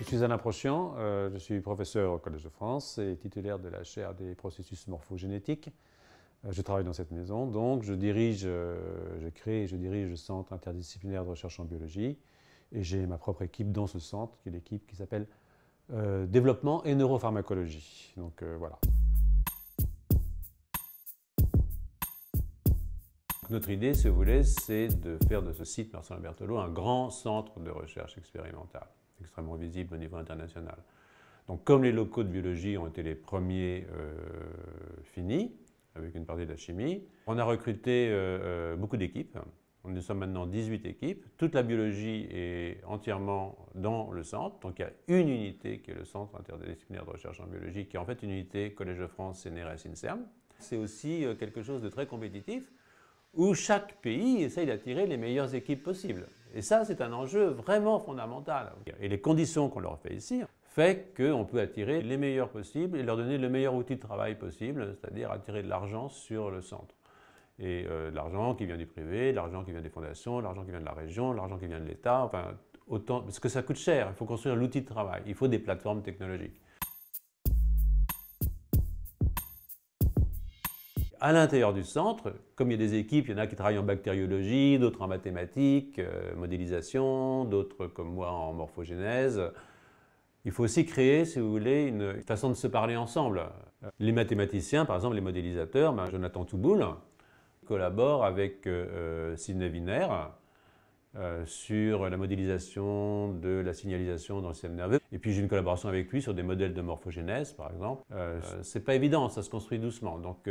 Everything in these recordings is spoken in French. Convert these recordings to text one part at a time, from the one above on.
Je suis Alain Prochiantz, je suis professeur au Collège de France et titulaire de la chaire des processus morphogénétiques. Je travaille dans cette maison, donc je crée et je dirige le Centre Interdisciplinaire de Recherche en Biologie et j'ai ma propre équipe dans ce centre, qui est l'équipe qui s'appelle Développement et Neuropharmacologie. Donc voilà. Notre idée, si vous voulez, c'est de faire de ce site Marcel Berthelot un grand centre de recherche expérimentale, extrêmement visible au niveau international. Donc comme les locaux de biologie ont été les premiers finis, avec une partie de la chimie, on a recruté beaucoup d'équipes. Nous sommes maintenant 18 équipes. Toute la biologie est entièrement dans le centre. Donc il y a une unité qui est le Centre Interdisciplinaire de Recherche en Biologie, qui est en fait une unité Collège de France, CNRS, INSERM. C'est aussi quelque chose de très compétitif, où chaque pays essaye d'attirer les meilleures équipes possibles. Et ça, c'est un enjeu vraiment fondamental. Et les conditions qu'on leur fait ici fait qu'on peut attirer les meilleurs possibles et leur donner le meilleur outil de travail possible, c'est-à-dire attirer de l'argent sur le centre. Et de l'argent qui vient du privé, de l'argent qui vient des fondations, de l'argent qui vient de la région, de l'argent qui vient de l'État, enfin autant, parce que ça coûte cher, il faut construire l'outil de travail, il faut des plateformes technologiques. À l'intérieur du centre, comme il y a des équipes, il y en a qui travaillent en bactériologie, d'autres en mathématiques, modélisation, d'autres comme moi en morphogénèse. Il faut aussi créer, si vous voulez, une façon de se parler ensemble. Les mathématiciens, par exemple, les modélisateurs, Jonathan Touboul, collabore avec Sidney Wiener sur la modélisation de la signalisation dans le système nerveux. Et puis j'ai une collaboration avec lui sur des modèles de morphogénèse, par exemple. C'est pas évident, ça se construit doucement. Donc,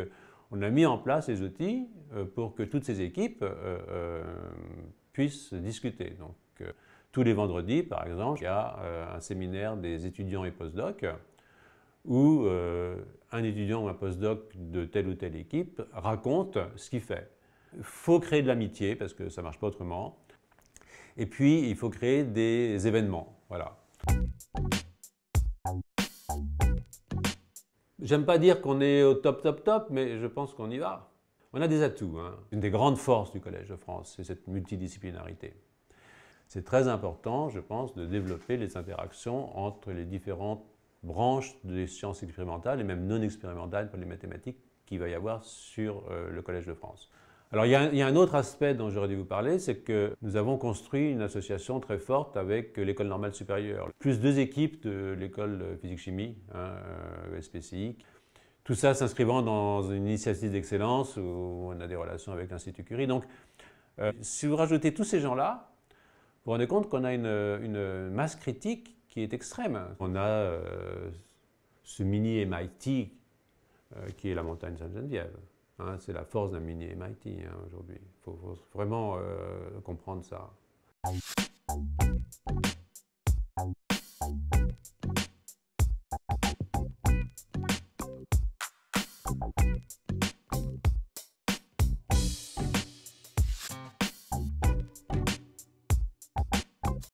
on a mis en place les outils pour que toutes ces équipes puissent discuter. Donc, tous les vendredis, par exemple, il y a un séminaire des étudiants et postdocs où un étudiant ou un postdoc de telle ou telle équipe raconte ce qu'il fait. Il faut créer de l'amitié parce que ça ne marche pas autrement. Et puis, il faut créer des événements. Voilà. J'aime pas dire qu'on est au top, top, top, mais je pense qu'on y va. On a des atouts, hein. Une des grandes forces du Collège de France, c'est cette multidisciplinarité. C'est très important, je pense, de développer les interactions entre les différentes branches des sciences expérimentales et même non expérimentales pour les mathématiques qu'il va y avoir sur le Collège de France. Alors, il y a un autre aspect dont j'aurais dû vous parler, c'est que nous avons construit une association très forte avec l'École normale supérieure, plus deux équipes de l'École physique-chimie, hein, ESPCI. Tout ça s'inscrivant dans une initiative d'excellence où on a des relations avec l'Institut Curie. Donc, si vous rajoutez tous ces gens-là, vous vous rendez compte qu'on a une masse critique qui est extrême. On a ce mini MIT qui est la montagne Sainte-Geneviève. Hein, c'est la force d'un mini MIT hein, aujourd'hui. Il faut vraiment comprendre ça.